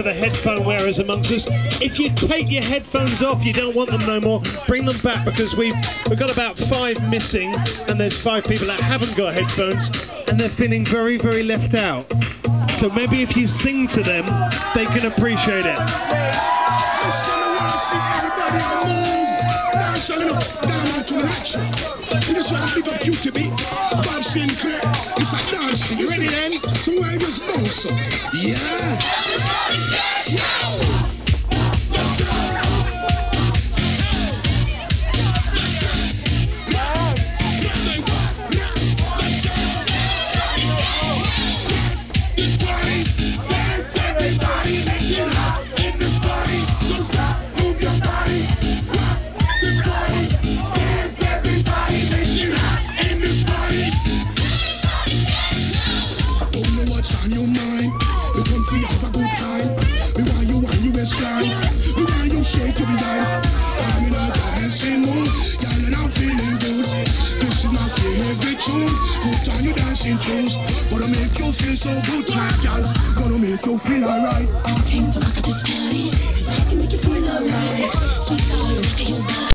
for the headphone wearers amongst us. If you take your headphones off, you don't want them no more, bring them back, because we've got about 5 missing, and there's 5 people that haven't got headphones, and they're feeling very, very left out. So maybe if you sing to them, they can appreciate it. Yeah. Gonna make you feel so good, my girl. Gonna make you feel alright. Came to rock this party, I can make you feel alright. Sweet, I love you.